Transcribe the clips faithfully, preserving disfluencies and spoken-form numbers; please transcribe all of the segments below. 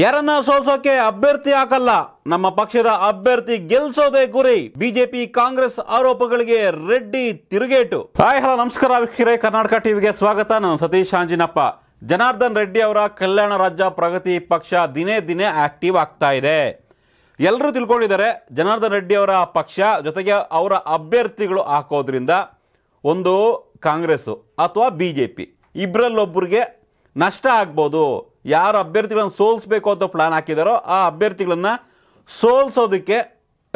ಯಾರನ್ನ ಸೋಸೋಕೆ ಅಭ್ಯರ್ಥಿ ಹಾಕಲ್ಲ, ನಮ್ಮ ಪಕ್ಷದ ಅಭ್ಯರ್ಥಿ ಗೆಲ್ಸೋದೇ ಗುರಿ. ಬಿಜೆಪಿ ಕಾಂಗ್ರೆಸ್ ಆರೋಪಗಳಿಗೆ ರೆಡ್ಡಿ ತಿರುಗೇಟು. ಹಾಯ್ ಹಲೋ ನಮಸ್ಕಾರ ವೀಕ್ಷಕರೇ, ಕರ್ನಾಟಕ ಟಿವಿಗೆ ಸ್ವಾಗತ. ನಾನು ಸತೀಶ್ ಆಂಜಿನಪ್ಪ. ಜನಾರ್ದನ್ ರೆಡ್ಡಿ ಅವರ ಕಲ್ಯಾಣ ರಾಜ್ಯ ಪ್ರಗತಿ ಪಕ್ಷ ದಿನೇ ದಿನೇ ಆಕ್ಟಿವ್ ಆಗ್ತಾ ಇದೆ. ಎಲ್ಲರೂ ತಿಳ್ಕೊಂಡಿದ್ದಾರೆ ಜನಾರ್ದನ್ ರೆಡ್ಡಿ ಅವರ ಪಕ್ಷ ಜೊತೆಗೆ ಅವರ ಅಭ್ಯರ್ಥಿಗಳು ಹಾಕೋದ್ರಿಂದ ಒಂದು ಕಾಂಗ್ರೆಸ್ ಅಥವಾ ಬಿಜೆಪಿ ಇಬ್ಬರಲ್ಲೊಬ್ಬರಿಗೆ ನಷ್ಟ ಆಗ್ಬೋದು. ಯಾರು ಅಭ್ಯರ್ಥಿಗಳನ್ನು ಸೋಲಿಸಬೇಕು ಅಂತ ಪ್ಲಾನ್ ಹಾಕಿದಾರೋ ಆ ಅಭ್ಯರ್ಥಿಗಳನ್ನು ಸೋಲಿಸೋದಕ್ಕೆ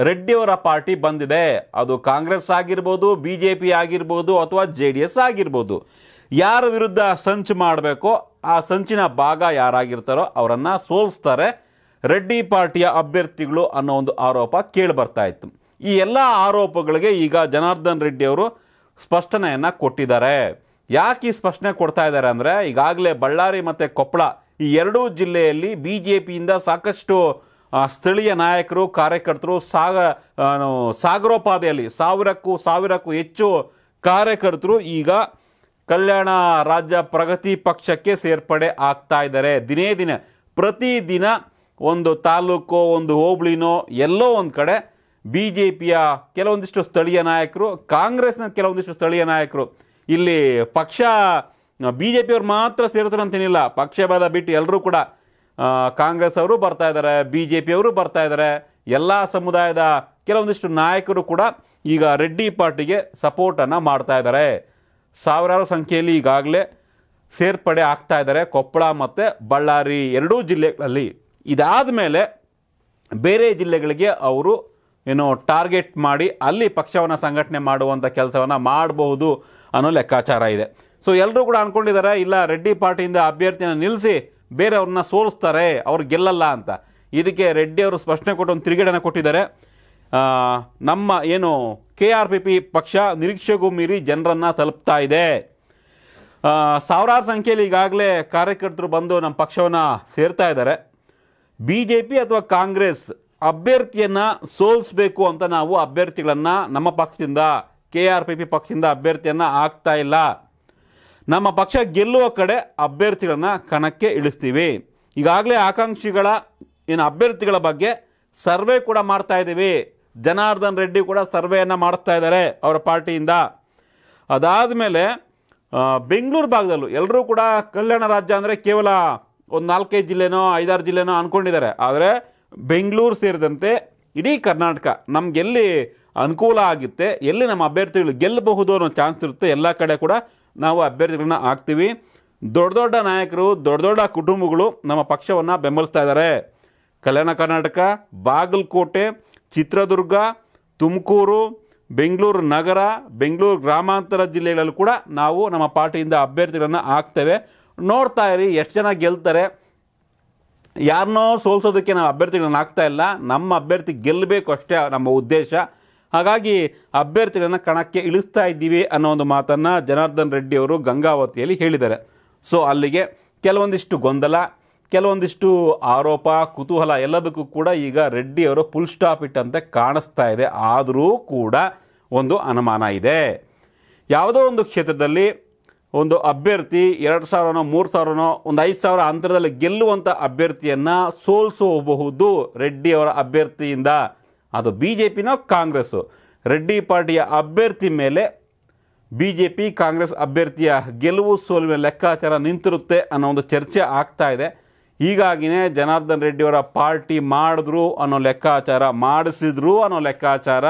ರೆಡ್ಡಿಯವರ ಪಾರ್ಟಿ ಬಂದಿದೆ. ಅದು ಕಾಂಗ್ರೆಸ್ ಆಗಿರ್ಬೋದು, ಬಿ ಜೆ ಪಿ ಆಗಿರ್ಬೋದು ಅಥವಾ ಜೆ ಡಿ ಎಸ್ ಆಗಿರ್ಬೋದು. ಯಾರ ವಿರುದ್ಧ ಸಂಚು ಮಾಡಬೇಕೋ ಆ ಸಂಚಿನ ಭಾಗ ಯಾರಾಗಿರ್ತಾರೋ ಅವರನ್ನು ಸೋಲಿಸ್ತಾರೆ ರೆಡ್ಡಿ ಪಾರ್ಟಿಯ ಅಭ್ಯರ್ಥಿಗಳು ಅನ್ನೋ ಒಂದು ಆರೋಪ ಕೇಳಿಬರ್ತಾ ಇತ್ತು. ಈ ಎಲ್ಲ ಆರೋಪಗಳಿಗೆ ಈಗ ಜನಾರ್ದನ್ ರೆಡ್ಡಿಯವರು ಸ್ಪಷ್ಟನೆಯನ್ನು ಕೊಟ್ಟಿದ್ದಾರೆ. ಯಾಕೆ ಈ ಸ್ಪಷ್ಟನೆ ಕೊಡ್ತಾ ಇದ್ದಾರೆ ಅಂದರೆ, ಈಗಾಗಲೇ ಬಳ್ಳಾರಿ ಮತ್ತು ಕೊಪ್ಪಳ ಈ ಎರಡೂ ಜಿಲ್ಲೆಯಲ್ಲಿ ಬಿ ಜೆ ಪಿಯಿಂದ ಸಾಕಷ್ಟು ಸ್ಥಳೀಯ ನಾಯಕರು ಕಾರ್ಯಕರ್ತರು ಸಾಗ ಸಾಗರೋಪಾದಿಯಲ್ಲಿ ಸಾವಿರಕ್ಕೂ ಸಾವಿರಕ್ಕೂ ಹೆಚ್ಚು ಕಾರ್ಯಕರ್ತರು ಈಗ ಕಲ್ಯಾಣ ರಾಜ್ಯ ಪ್ರಗತಿ ಪಕ್ಷಕ್ಕೆ ಸೇರ್ಪಡೆ ಆಗ್ತಾ ಇದ್ದಾರೆ. ದಿನೇ ದಿನ ಪ್ರತಿದಿನ ಒಂದು ತಾಲೂಕು ಒಂದು ಹೋಬಳಿನೋ ಎಲ್ಲೋ ಒಂದು ಕಡೆ ಬಿ ಜೆ ಪಿಯ ಕೆಲವೊಂದಿಷ್ಟು ಸ್ಥಳೀಯ ನಾಯಕರು, ಕಾಂಗ್ರೆಸ್ನ ಕೆಲವೊಂದಿಷ್ಟು ಸ್ಥಳೀಯ ನಾಯಕರು, ಇಲ್ಲಿ ಪಕ್ಷ ಬಿ ಜೆ ಪಿಯವ್ರು ಮಾತ್ರ ಸೇರ್ತಾರೆ ಅಂತೇನಿಲ್ಲ, ಪಕ್ಷ ಭೇದ ಬಿಟ್ಟು ಎಲ್ಲರೂ ಕೂಡ ಕಾಂಗ್ರೆಸ್ ಅವರು ಬರ್ತಾ ಇದ್ದಾರೆ, ಬಿ ಜೆ ಪಿಯವರು ಬರ್ತಾ ಇದ್ದಾರೆ. ಎಲ್ಲ ಸಮುದಾಯದ ಕೆಲವೊಂದಿಷ್ಟು ನಾಯಕರು ಕೂಡ ಈಗ ರೆಡ್ಡಿ ಪಾರ್ಟಿಗೆ ಸಪೋರ್ಟನ್ನು ಮಾಡ್ತಾ ಇದ್ದಾರೆ. ಸಾವಿರಾರು ಸಂಖ್ಯೆಯಲ್ಲಿ ಈಗಾಗಲೇ ಸೇರ್ಪಡೆ ಆಗ್ತಾ ಇದ್ದಾರೆ ಕೊಪ್ಪಳ ಮತ್ತು ಬಳ್ಳಾರಿ ಎರಡೂ ಜಿಲ್ಲೆಗಳಲ್ಲಿ. ಇದಾದ ಮೇಲೆ ಬೇರೆ ಜಿಲ್ಲೆಗಳಿಗೆ ಅವರು ಏನೋ ಟಾರ್ಗೆಟ್ ಮಾಡಿ ಅಲ್ಲಿ ಪಕ್ಷವನ್ನು ಸಂಘಟನೆ ಮಾಡುವಂಥ ಕೆಲಸವನ್ನು ಮಾಡಬಹುದು ಅನ್ನೋ ಲೆಕ್ಕಾಚಾರ ಇದೆ. ಸೊ ಎಲ್ಲರೂ ಕೂಡ ಅಂದ್ಕೊಂಡಿದ್ದಾರೆ ಇಲ್ಲ ರೆಡ್ಡಿ ಪಾರ್ಟಿಯಿಂದ ಅಭ್ಯರ್ಥಿನ ನಿಲ್ಲಿಸಿ ಬೇರೆಯವ್ರನ್ನ ಸೋಲಿಸ್ತಾರೆ, ಅವ್ರು ಗೆಲ್ಲಲ್ಲ ಅಂತ. ಇದಕ್ಕೆ ರೆಡ್ಡಿಯವರು ಸ್ಪಷ್ಟನೆ ಕೊಟ್ಟು ಒಂದು ತಿರುಗೇಡನ್ನು ಕೊಟ್ಟಿದ್ದಾರೆ. ನಮ್ಮ ಏನು ಕೆ ಆರ್ ಪಿ ಪಿ ಪಕ್ಷ ನಿರೀಕ್ಷೆಗೂ ಮೀರಿ ಜನರನ್ನು ತಲುಪ್ತಾ ಇದೆ. ಸಾವಿರಾರು ಸಂಖ್ಯೆಯಲ್ಲಿ ಈಗಾಗಲೇ ಕಾರ್ಯಕರ್ತರು ಬಂದು ನಮ್ಮ ಪಕ್ಷವನ್ನು ಸೇರ್ತಾ ಇದ್ದಾರೆ. ಬಿ ಜೆ ಪಿ ಅಥವಾ ಕಾಂಗ್ರೆಸ್ ಅಭ್ಯರ್ಥಿಯನ್ನು ಸೋಲಿಸಬೇಕು ಅಂತ ನಾವು ಅಭ್ಯರ್ಥಿಗಳನ್ನು ನಮ್ಮ ಪಕ್ಷದಿಂದ ಕೆ ಆರ್ ಪಿ ಪಿ ಪಕ್ಷದಿಂದ ಅಭ್ಯರ್ಥಿಯನ್ನು ಹಾಕ್ತಾ ಇಲ್ಲ. ನಮ್ಮ ಪಕ್ಷ ಗೆಲ್ಲುವ ಕಡೆ ಅಭ್ಯರ್ಥಿಗಳನ್ನು ಕಣಕ್ಕೆ ಇಳಿಸ್ತೀವಿ. ಈಗಾಗಲೇ ಆಕಾಂಕ್ಷಿಗಳ ಏನು ಅಭ್ಯರ್ಥಿಗಳ ಬಗ್ಗೆ ಸರ್ವೆ ಕೂಡ ಮಾಡ್ತಾ ಇದ್ದೀವಿ. ಜನಾರ್ದನ್ ರೆಡ್ಡಿ ಕೂಡ ಸರ್ವೆಯನ್ನು ಮಾಡಿಸ್ತಾ ಇದ್ದಾರೆ ಅವರ ಪಾರ್ಟಿಯಿಂದ. ಅದಾದ ಮೇಲೆ ಬೆಂಗಳೂರು ಭಾಗದಲ್ಲೂ ಎಲ್ಲರೂ ಕೂಡ ಕಲ್ಯಾಣ ರಾಜ್ಯ ಅಂದರೆ ಕೇವಲ ಒಂದು ನಾಲ್ಕೈದು ಜಿಲ್ಲೆನೋ ಐದಾರು ಜಿಲ್ಲೆನೋ ಅಂದ್ಕೊಂಡಿದ್ದಾರೆ. ಆದರೆ ಬೆಂಗಳೂರು ಸೇರಿದಂತೆ ಇಡೀ ಕರ್ನಾಟಕ ನಮಗೆಲ್ಲಿ ಅನುಕೂಲ ಆಗುತ್ತೆ, ಎಲ್ಲಿ ನಮ್ಮ ಅಭ್ಯರ್ಥಿಗಳು ಗೆಲ್ಲಬಹುದು ಅನ್ನೋ ಚಾನ್ಸ್ ಇರುತ್ತೆ ಎಲ್ಲ ಕಡೆ ಕೂಡ ನಾವು ಅಭ್ಯರ್ಥಿಗಳನ್ನ ಹಾಕ್ತೀವಿ. ದೊಡ್ಡ ದೊಡ್ಡ ನಾಯಕರು ದೊಡ್ಡ ದೊಡ್ಡ ಕುಟುಂಬಗಳು ನಮ್ಮ ಪಕ್ಷವನ್ನು ಬೆಂಬಲಿಸ್ತಾ ಇದ್ದಾರೆ. ಕಲ್ಯಾಣ ಕರ್ನಾಟಕ, ಬಾಗಲಕೋಟೆ, ಚಿತ್ರದುರ್ಗ, ತುಮಕೂರು, ಬೆಂಗಳೂರು ನಗರ, ಬೆಂಗಳೂರು ಗ್ರಾಮಾಂತರ ಜಿಲ್ಲೆಗಳಲ್ಲೂ ಕೂಡ ನಾವು ನಮ್ಮ ಪಾರ್ಟಿಯಿಂದ ಅಭ್ಯರ್ಥಿಗಳನ್ನು ಹಾಕ್ತೇವೆ. ನೋಡ್ತಾ ಇರಿ ಎಷ್ಟು ಜನ ಗೆಲ್ತಾರೆ. ಯಾರನ್ನೋ ಸೋಲಿಸೋದಕ್ಕೆ ನಾವು ಅಭ್ಯರ್ಥಿಗಳನ್ನ ಹಾಕ್ತಾ ಇಲ್ಲ, ನಮ್ಮ ಅಭ್ಯರ್ಥಿ ಗೆಲ್ಲಬೇಕು ಅಷ್ಟೇ ನಮ್ಮ ಉದ್ದೇಶ. ಹಾಗಾಗಿ ಅಭ್ಯರ್ಥಿಗಳನ್ನು ಕಣಕ್ಕೆ ಇಳಿಸ್ತಾ ಇದ್ದೀವಿ ಅನ್ನೋ ಒಂದು ಮಾತನ್ನು ಜನಾರ್ದನ್ ರೆಡ್ಡಿ ಅವರು ಗಂಗಾವತಿಯಲ್ಲಿ ಹೇಳಿದ್ದಾರೆ. ಸೊ ಅಲ್ಲಿಗೆ ಕೆಲವೊಂದಿಷ್ಟು ಗೊಂದಲ, ಕೆಲವೊಂದಿಷ್ಟು ಆರೋಪ, ಕುತೂಹಲ ಎಲ್ಲದಕ್ಕೂ ಕೂಡ ಈಗ ರೆಡ್ಡಿಯವರು ಫುಲ್ ಸ್ಟಾಪ್ ಇಟ್ಟಂತೆ ಕಾಣಿಸ್ತಾ ಇದೆ. ಆದರೂ ಕೂಡ ಒಂದು ಅನುಮಾನ ಇದೆ. ಯಾವುದೋ ಒಂದು ಕ್ಷೇತ್ರದಲ್ಲಿ ಒಂದು ಅಭ್ಯರ್ಥಿ ಎರಡು ಸಾವಿರನೋ ಮೂರು ಸಾವಿರನೋ ಒಂದು ಐದು ಸಾವಿರ ಅಂತರದಲ್ಲಿ ಗೆಲ್ಲುವಂಥ ಅಭ್ಯರ್ಥಿಯನ್ನು ಸೋಲಿಸಬಹುದು ರೆಡ್ಡಿಯವರ ಅಭ್ಯರ್ಥಿಯಿಂದ. ಅದು ಬಿ ಜೆ ಪಿನೋ ಕಾಂಗ್ರೆಸ್ಸು. ರೆಡ್ಡಿ ಪಾರ್ಟಿಯ ಅಭ್ಯರ್ಥಿ ಮೇಲೆ ಬಿ ಜೆ ಪಿ ಕಾಂಗ್ರೆಸ್ ಅಭ್ಯರ್ಥಿಯ ಗೆಲುವು ಸೋಲುವಿನ ಲೆಕ್ಕಾಚಾರ ನಿಂತಿರುತ್ತೆ ಅನ್ನೋ ಒಂದು ಚರ್ಚೆ ಆಗ್ತಾ ಇದೆ. ಹೀಗಾಗಿಯೇ ಜನಾರ್ದನ್ ರೆಡ್ಡಿಯವರ ಪಾರ್ಟಿ ಮಾಡಿದ್ರು ಅನ್ನೋ ಲೆಕ್ಕಾಚಾರ, ಮಾಡಿಸಿದ್ರು ಅನ್ನೋ ಲೆಕ್ಕಾಚಾರ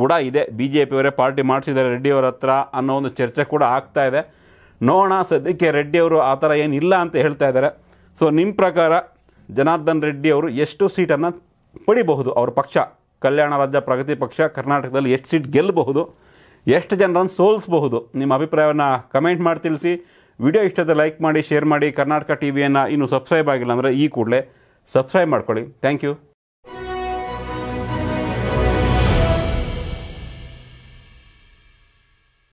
ಕೂಡ ಇದೆ. ಬಿ ಜೆ ಪಿಯವರೇ ಪಾರ್ಟಿ ಮಾಡಿಸಿದ್ದಾರೆ ರೆಡ್ಡಿಯವರ ಹತ್ರ ಅನ್ನೋ ಒಂದು ಚರ್ಚೆ ಕೂಡ ಆಗ್ತಾ ಇದೆ. ನೋಡೋಣ, ಸದ್ಯಕ್ಕೆ ರೆಡ್ಡಿಯವರು ಆ ಥರ ಏನಿಲ್ಲ ಅಂತ ಹೇಳ್ತಾ ಇದ್ದಾರೆ. ಸೊ ನಿಮ್ಮ ಪ್ರಕಾರ ಜನಾರ್ದನ್ ರೆಡ್ಡಿಯವರು ಎಷ್ಟು ಸೀಟನ್ನು ಪಡಿಬಹುದು, ಅವ್ರ ಪಕ್ಷ ಕಲ್ಯಾಣ ರಾಜ್ಯ ಪ್ರಗತಿ ಪಕ್ಷ ಕರ್ನಾಟಕದಲ್ಲಿ ಎಷ್ಟು ಸೀಟ್ ಗೆಲ್ಲಬಹುದು, ಎಷ್ಟು ಜನರನ್ನು ಸೋಲಿಸಬಹುದು? ನಿಮ್ಮ ಅಭಿಪ್ರಾಯವನ್ನು ಕಮೆಂಟ್ ಮಾಡಿ ತಿಳಿಸಿ. ವಿಡಿಯೋ ಇಷ್ಟದ ಲೈಕ್ ಮಾಡಿ, ಶೇರ್ ಮಾಡಿ. ಕರ್ನಾಟಕ ಟಿವಿಯನ್ನು ಇನ್ನೂ ಸಬ್ಸ್ಕ್ರೈಬ್ ಆಗಿಲ್ಲ ಅಂದರೆ ಈ ಕೂಡಲೇ ಸಬ್ಸ್ಕ್ರೈಬ್ ಮಾಡ್ಕೊಳ್ಳಿ. Thank you.